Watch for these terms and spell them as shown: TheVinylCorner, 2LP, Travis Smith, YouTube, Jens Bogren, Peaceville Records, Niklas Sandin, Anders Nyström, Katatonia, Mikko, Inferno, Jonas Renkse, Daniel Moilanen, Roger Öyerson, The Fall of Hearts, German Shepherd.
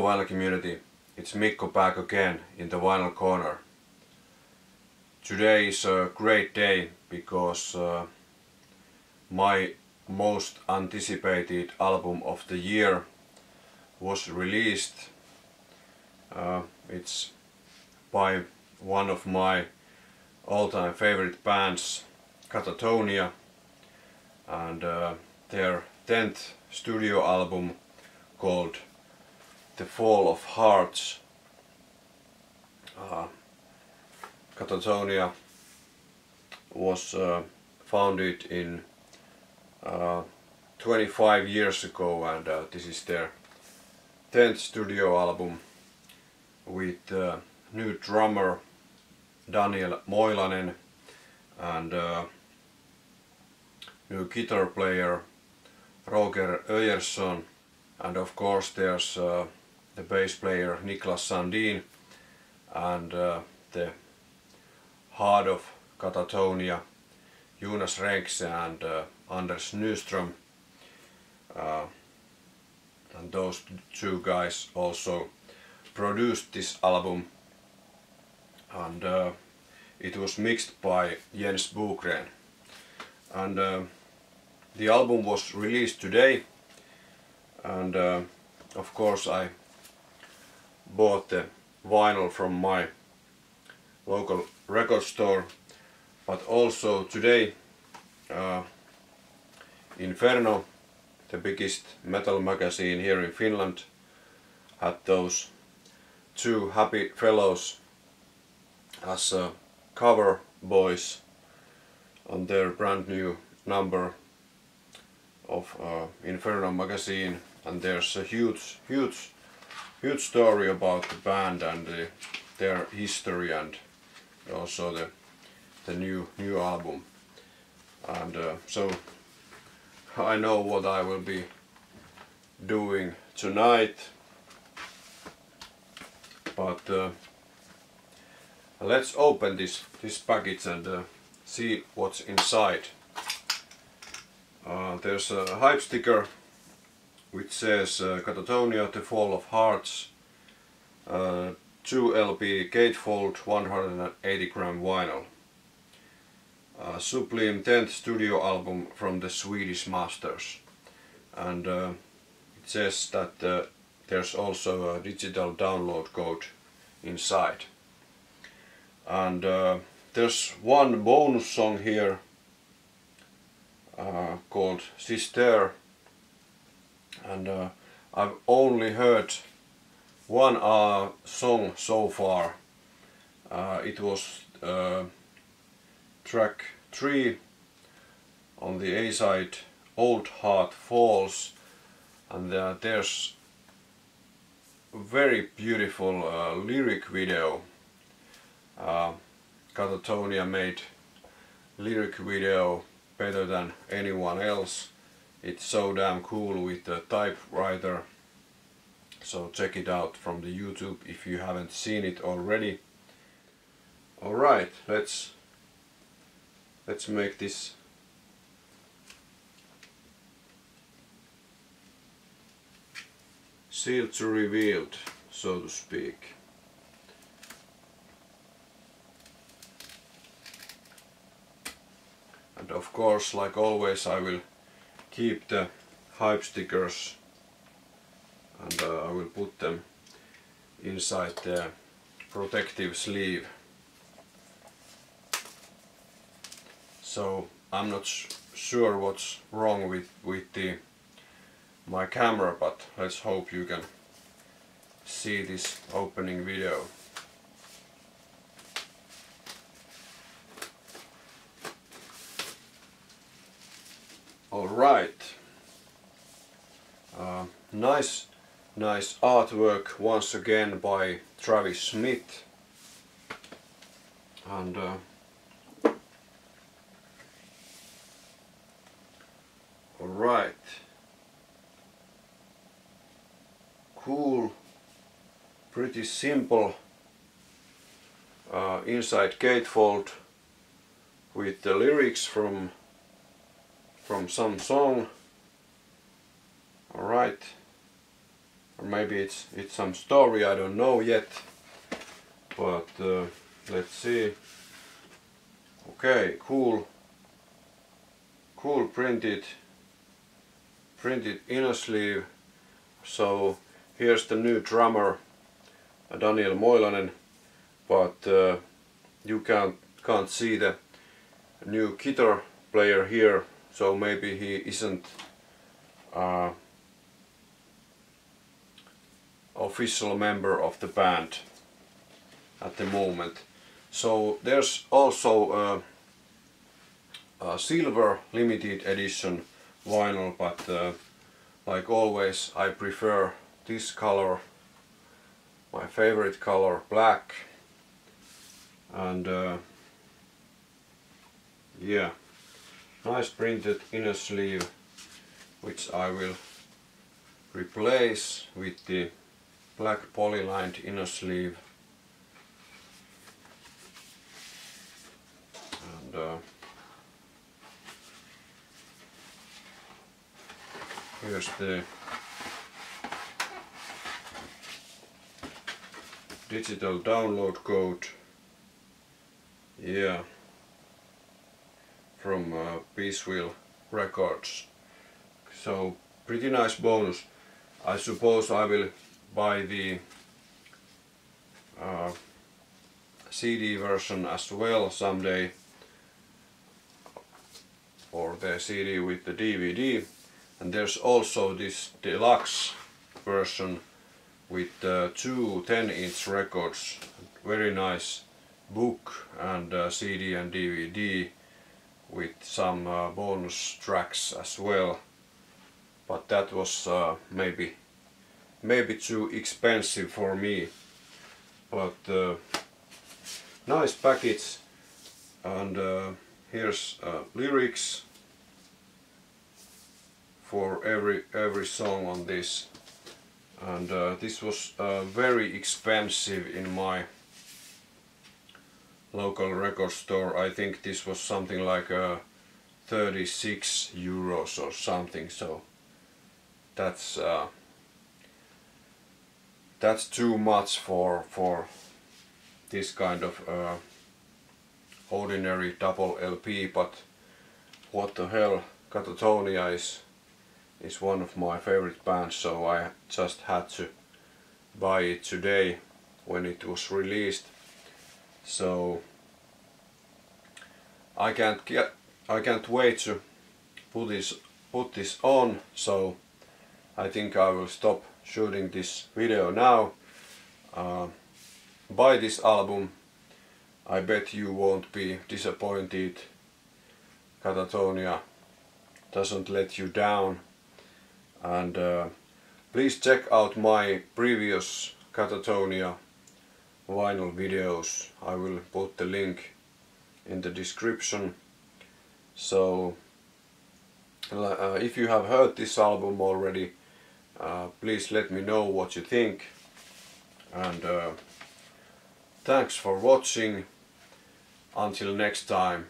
Hello vinyl community, it's Mikko back again in the Vinyl Corner. Today is a great day because my most anticipated album of the year was released. It's by one of my all-time favorite bands, Katatonia, and their 10th studio album called The Fall of Hearts. Katatonia was founded in 25 years ago, and this is their 10th studio album with new drummer Daniel Moilanen and new guitar player Roger Öyerson, and of course there's the bass player Niklas Sandin and the heart of Katatonia, Jonas Renkse and Anders Nyström, and those two guys also produced this album, and it was mixed by Jens Bogren, and the album was released today, and of course I bought the vinyl from my local record store, but also today Inferno, the biggest metal magazine here in Finland, had those two happy fellows as cover boys on their brand new number of Inferno magazine, and there's a huge story about the band and their history and also the new album, and so I know what I will be doing tonight, but let's open this package and see what's inside. There's a hype sticker which says Katatonia, The Fall of Hearts, 2LP gatefold 180-gram vinyl, Sublime 10th studio album from the Swedish masters, and it says that there's also a digital download code inside, and there's one bonus song here called Sister, and I've only heard one song so far. It was track 3 on the A-side, Old Heart Falls, and there's a very beautiful lyric video. Katatonia made lyric video better than anyone else. It's so damn cool with the typewriter, so check it out from the YouTube if you haven't seen it already. Alright, let's make this. Sealed to revealed, so to speak. And of course, like always, I will keep the hype stickers, and I will put them inside the protective sleeve. So I'm not sure what's wrong with my camera, but let's hope you can see this opening video. Alright, nice artwork once again by Travis Smith, and alright, cool, pretty simple inside gatefold with the lyrics from some song. All right, or maybe it's some story, I don't know yet, but let's see. Okay, cool printed inner sleeve. So here's the new drummer, Daniel Moilanen, but you can't see the new guitar player here, so maybe he isn't official member of the band at the moment. So there's also a silver limited edition vinyl, but like always I prefer this color, my favorite color, black. And yeah, nice printed inner sleeve, which I will replace with the black polylined inner sleeve. And here's the digital download code, yeah, from Peaceville Records. So pretty nice bonus. I suppose I will buy the CD version as well someday, or the CD with the DVD. And there's also this deluxe version with 2 10-inch records, very nice book and CD and DVD with some bonus tracks as well. But that was maybe too expensive for me, but nice package. And here's lyrics for every song on this. And this was very expensive in my local record store. I think this was something like 36 euros or something, so that's too much for this kind of ordinary double LP. But what the hell, Katatonia is one of my favorite bands, so I just had to buy it today when it was released. So I can't wait to put this on. So I think I will stop shooting this video now. Buy this album. I bet you won't be disappointed. Katatonia doesn't let you down. And please check out my previous Katatonia vinyl videos. I will put the link in the description. So if you have heard this album already, please let me know what you think. And thanks for watching. Until next time.